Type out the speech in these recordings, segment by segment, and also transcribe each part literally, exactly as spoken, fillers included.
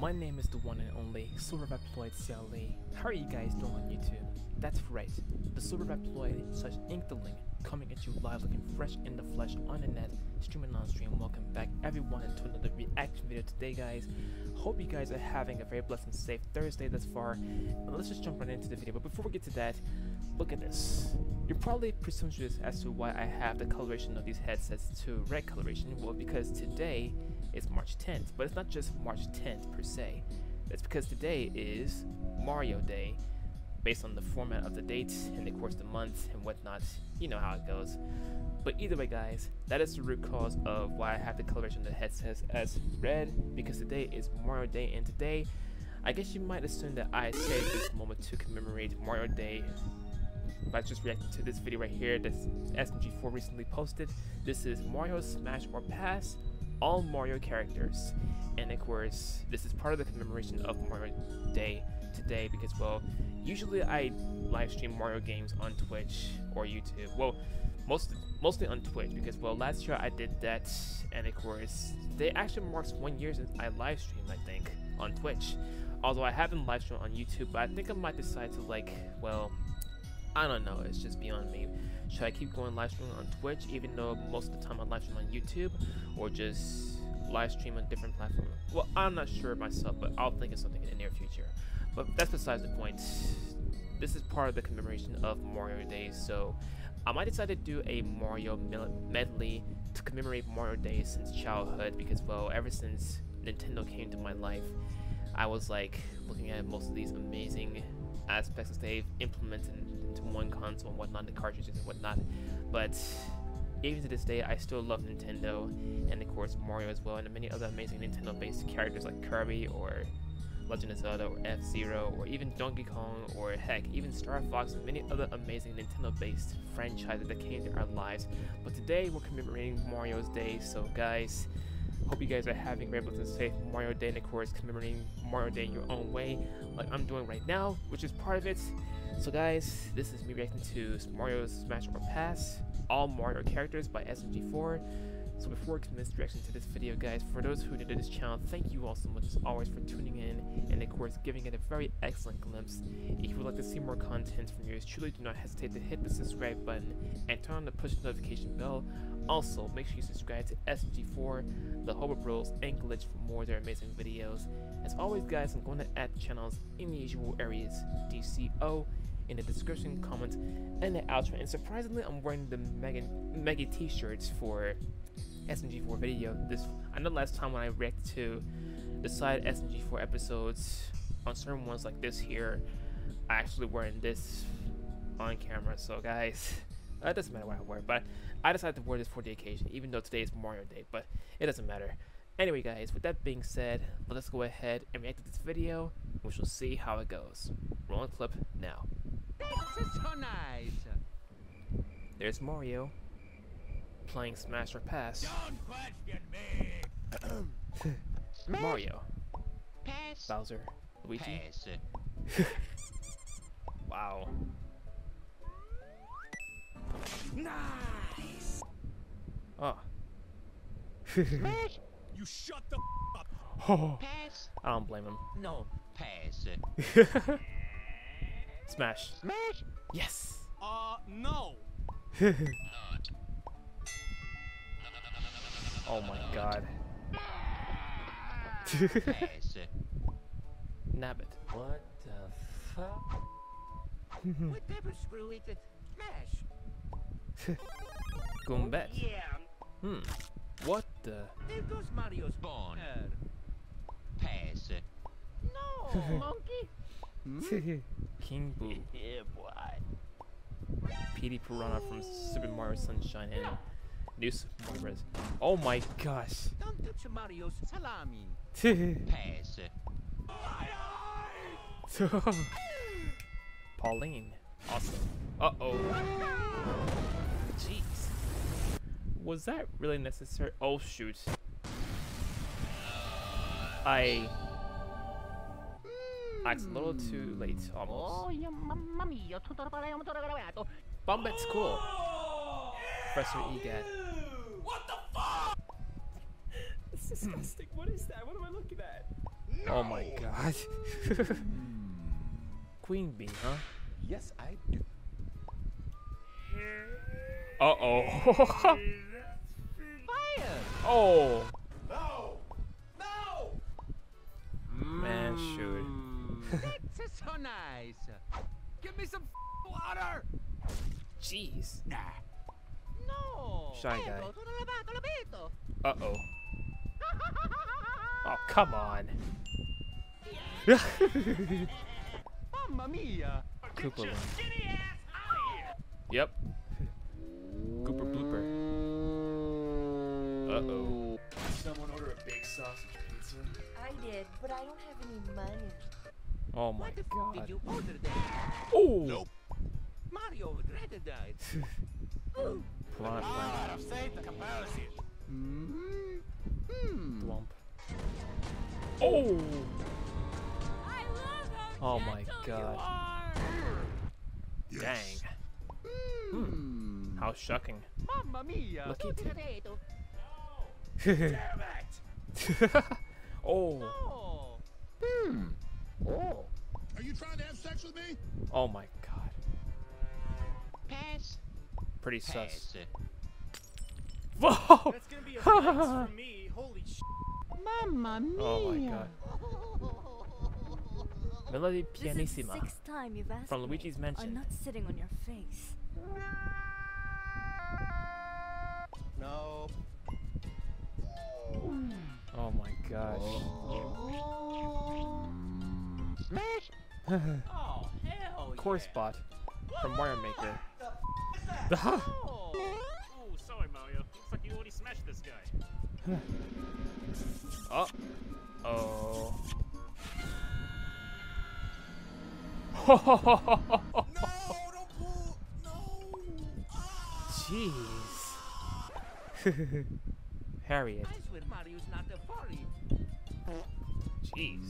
My name is the one and only Silver Reploid C L E. How are you guys doing on YouTube? That's right, the Super Reploid slash Inkling coming at you live, looking fresh in the flesh on the net, streaming on stream. Welcome back everyone into another reaction video today, guys. Hope you guys are having a very blessed and safe Thursday thus far. And let's just jump right into the video. But before we get to that, look at this. You're probably presumptuous as to why I have the coloration of these headsets to red coloration. Well, because today is March tenth, but it's not just March tenth per se. That's because today is Mario Day, based on the format of the date and of course the month and whatnot. You know how it goes. But either way, guys, that is the root cause of why I have the coloration of the headsets as red, because today is Mario Day. And today, I guess you might assume that I saved this moment to commemorate Mario Day by just reacting to this video right here that S M G four recently posted. This is Mario Smash or Pass, all Mario characters. And of course, this is part of the commemoration of Mario Day today, because, well, usually I live stream Mario games on Twitch or YouTube. Well, most mostly on Twitch, because, well, last year I did that, and of course, they actually marks one year since I live streamed, I think, on Twitch. Although I haven't live streamed on YouTube, but I think I might decide to, like, well, I don't know, it's just beyond me. Should I keep going live streaming on Twitch, even though most of the time I live stream on YouTube, or just live stream on different platforms? Well, I'm not sure myself, but I'll think of something in the near future. But that's besides the point. This is part of the commemoration of Mario Day, so I might decide to do a Mario medley to commemorate Mario Day since childhood, because, well, ever since Nintendo came to my life, I was like looking at most of these amazing aspects that they've implemented into one console and whatnot, the cartridges and whatnot. But even to this day, I still love Nintendo, and of course Mario as well, and many other amazing Nintendo based characters like Kirby or Legend of Zelda or F-Zero or even Donkey Kong, or heck, even Star Fox and many other amazing Nintendo based franchises that came to our lives. But today we're commemorating Mario's Day, so guys, hope you guys are having a very blessed and safe Mario Day, and of course commemorating Mario Day in your own way, like I'm doing right now, which is part of it. So guys, this is me reacting to Mario Smash or Pass, all Mario characters by S M G four. So before I commence direction to this video, guys, for those who are new to this channel, thank you all so much as always for tuning in and of course giving it a very excellent glimpse. If you would like to see more content from yours, truly do not hesitate to hit the subscribe button and turn on the push notification bell. Also, make sure you subscribe to S M G four, the Hobo Bros, and Glitch for more of their amazing videos. As always, guys, I'm going to add channels in the usual areas, D C O, in the description, comments, and the outro. And surprisingly, I'm wearing the Mega, Mega t-shirts for S M G four video. This, I know last time when I reacted to the side S M G four episodes, on certain ones like this here, I actually wearing this on camera. So guys, it doesn't matter what I wear, but I decided to wear this for the occasion, even though today is Mario Day, but it doesn't matter. Anyway guys, with that being said, let's go ahead and react to this video, which we'll see how it goes. Rolling clip now. This is so nice. There's Mario playing Smash or Pass. Don't question me. Smash. Mario. Pass. Bowser. Luigi. Pass. Wow. Nice. Oh. Smash. You shut the f up. Oh. Pass. I don't blame him. No. Pass. Smash. Smash. Yes. Uh no. Oh my god. Nabbit. What the fuck? Whatever, screw it. Smash. Goombet. Yeah. Hmm. What the? There goes Mario's bone. Pass. No, monkey. Hmm? King Boo. Yeah, boy. Petey Piranha from Super Mario Sunshine and New Super Mario. Oh my gosh. Don't touch Mario's salami. Pass. Pauline. Awesome. Uh oh. Jeez. Was that really necessary? Oh shoot. I. It's a little too late, almost. Bombette's cool. Oh, Professor Egad. What the fuck? It's disgusting. What is that? What am I looking at? No. Oh my god. Queen Bee, huh? Yes, I do. Uh-oh. Fire! Oh. No. No. Man, shoot. That's so nice. Give me some water. Jeez. Nah. No. Shy guy. Uh-oh. Oh, come on. Mamma mia. Koopa. Yep. Gooper blooper. Uh-oh. Did someone order a big sausage pizza? I did, but I don't have any money. Oh my god. What the f*** did you order that? Oh! Nope. Mario regretted that. Ooh. Flash, flash. I've saved the comparison. Hmm. Hmm. Dwomp. Oh! I love how oh my god. Yes. Dang. Hmm. How shocking. Mamma mia. Lucky potato. No. Damn it. Oh. No. Hmm. Oh. Are you trying to have sex with me? Oh my god. Pass. Pretty Pass. sus. Whoa. That's gonna be a flex for me. Holy sh. Mamma mia. Oh my god. Melody pianissima. This is the sixth time you've asked from Luigi's Mansion. I'm not sitting on your face. No. Oh my gosh. Oh hell. Chorus Bot from Wiremaker. The f oh. Oh, sorry Mario. Looks like you already smashed this guy. Oh. Oh. No, don't pull. No. Jeez. Harriet. I swear Mario's not the party. Jeez.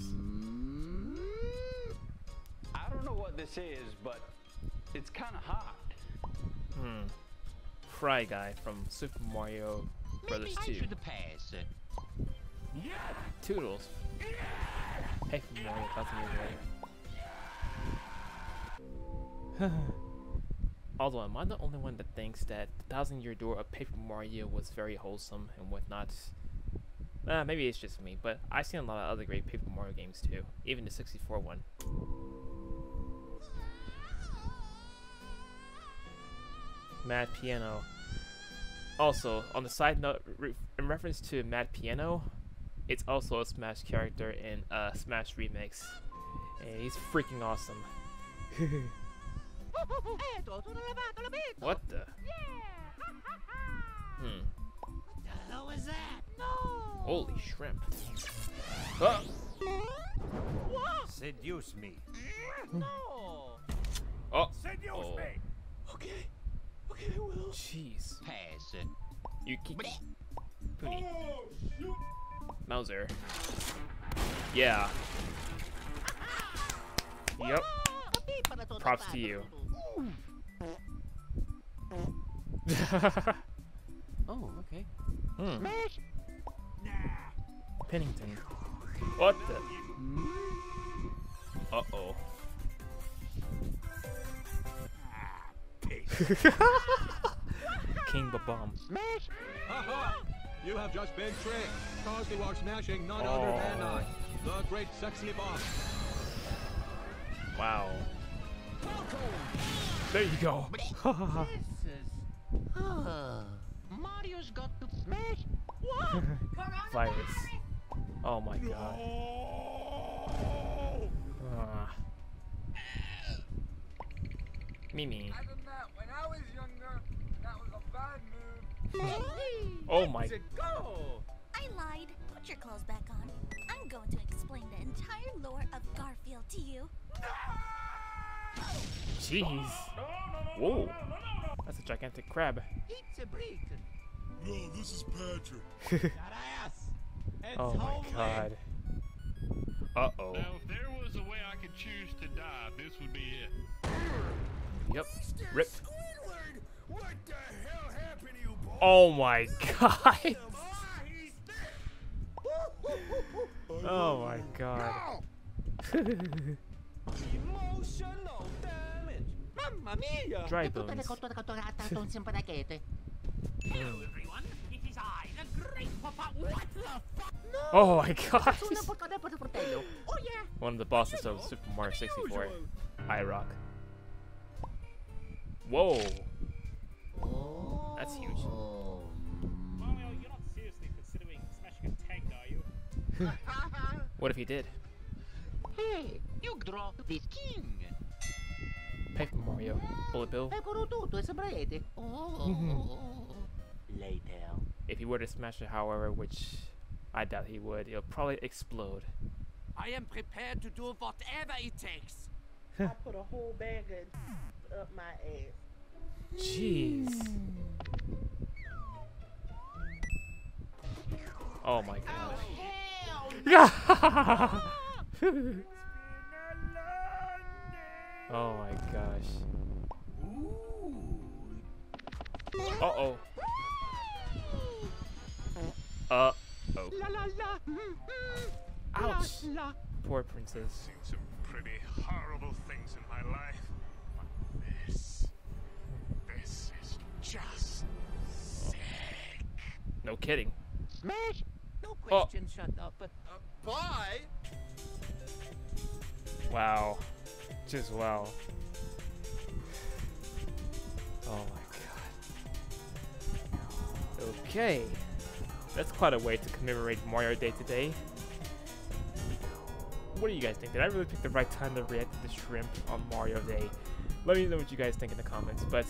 I don't know what this is, but it's kind of hot. Hmm. Fry Guy from Super Mario Brothers Maybe two. I should pass it. Yeah. Toodles. Yeah. Hey, from Mario, Thousand Year Door. Although, am I the only one that thinks that the Thousand Year Door of Paper Mario was very wholesome and whatnot? Uh, maybe it's just me, but I've seen a lot of other great Paper Mario games too, even the sixty-four one. Mad Piano. Also, on the side note, re in reference to Mad Piano, it's also a Smash character in uh, Smash Remix, and he's freaking awesome. What the? Hmm. What the hell is that? No. Holy shrimp. Oh. What? Seduce me. No. Oh. Seduce oh. me. Okay. Okay, I will. Jeez. Pass it. You keep. Oh, shoot. Mouser. Yeah. Yep. Props to you. Oh, okay. Hmm. Pennington. What the? Uh oh. King Bob-omb. You have just been tricked. Caused you are smashing none oh. other than I, the great sexy boss. Wow. There you go. Mario's got to smash. What? Virus. Oh my god. No. Uh. Mimi. I done that when I was younger. That was a bad move. Oh my. Go. I lied. Put your clothes back on. I'm going to explain the entire lore of Garfield to you. No. Jeez. Whoa. That's a gigantic crab. No, this is Patrick. Oh my god. Uh oh. Now, if there was a way I could choose to die, this would be it. Yep. Rip. Squidward, what the hell happened to you, boy? Oh my god. Oh my god. No! Emotional damage. Mamma mia. Dry Bones. Hello everyone. It is I, the great Papa. What the fuck? No. Oh my god. Oh yeah. One of the bosses of Super Mario sixty-four. I rock. Whoa. Oh. That's huge. Mario, you're not seriously considering smashing a tank, are you? What if he did? Hey, you draw this king. Paper Mario, Bullet Bill. Later. If he were to smash it, however, which I doubt he would, it'll probably explode. I am prepared to do whatever it takes. I put a whole bag of up my ass. Jeez. Oh my god. Oh, oh my gosh. Uh oh. Uh oh. Ouch. Poor princess. I've seen some pretty horrible things in my life. But this. This is just sick. No kidding. Smash! No question, oh. Shut up. But uh, bye! Wow. Just wow. Oh my god. Okay. That's quite a way to commemorate Mario Day today. What do you guys think? Did I really pick the right time to react to the shrimp on Mario Day? Let me know what you guys think in the comments, but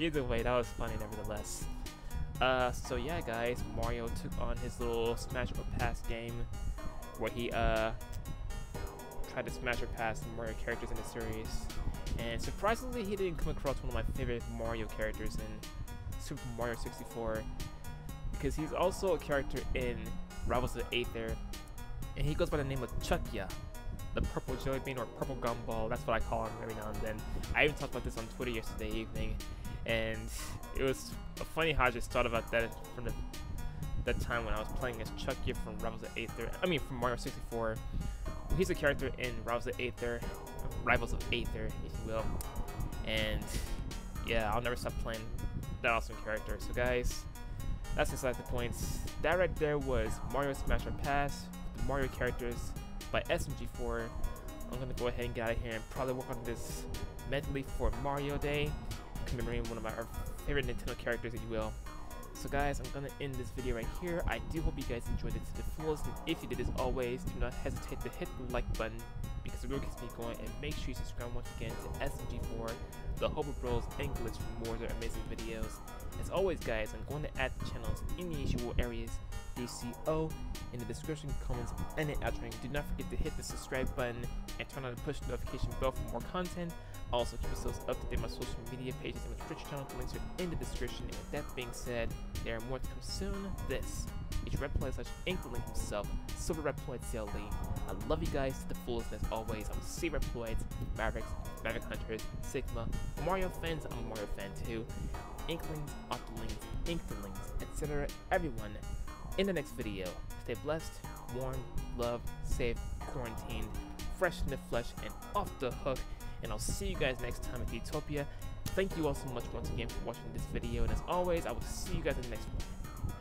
either way, that was funny nevertheless. Uh, so yeah guys, Mario took on his little smash or pass game where he uh, tried to smash or pass the Mario characters in the series. And surprisingly, he didn't come across one of my favorite Mario characters in Super Mario sixty-four. Because he's also a character in Rivals of Aether, and he goes by the name of Chuckya, the purple jelly bean or purple gumball. That's what I call him every now and then. I even talked about this on Twitter yesterday evening, and it was funny how I just thought about that from the that time when I was playing as Chuckya from Rivals of Aether. I mean, from Mario sixty-four. He's a character in Rivals of Aether, Rivals of Aether, if you will. And yeah, I'll never stop playing that awesome character. So guys. That's inside the points. That right there was Mario Smash or Pass with the Mario characters by S M G four. I'm gonna go ahead and get out of here and probably work on this medley for Mario Day, commemorating one of my favorite Nintendo characters, if you will. So guys, I'm gonna end this video right here. I do hope you guys enjoyed it to the fullest, and if you did, as always, do not hesitate to hit the like button because it really keeps me going, and make sure you subscribe once again to S M G four, the Hobo Bros, and Glitch for more of their amazing videos. As always guys, I'm going to add the channels in the usual areas, D C O, in the description, comments, and the outro. Do not forget to hit the subscribe button and turn on the push notification bell for more content. Also keep yourselves up to date on my social media pages and my Twitch channel. The links are in the description, and with that being said, there are more to come soon. This is Reploid slash Inkling himself, Silver Reploid C L E. I love you guys to the fullest, as always. I'm C Reploids, Mavericks, Maverick Hunters, Sigma, Mario fans, I'm a Mario fan too, Inklings, Octolings, Inkflings, et cetera. Everyone, in the next video, stay blessed, warm, loved, safe, quarantined, fresh in the flesh, and off the hook. And I'll see you guys next time at Utopia. Thank you all so much once again for watching this video. And as always, I will see you guys in the next one.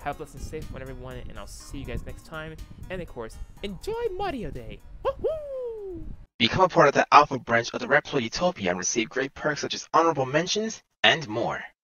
Have a blessed and safe one, everyone. And I'll see you guys next time. And of course, enjoy Mario Day. Woohoo! Become a part of the Alpha branch of the Reploid Utopia and receive great perks such as honorable mentions and more.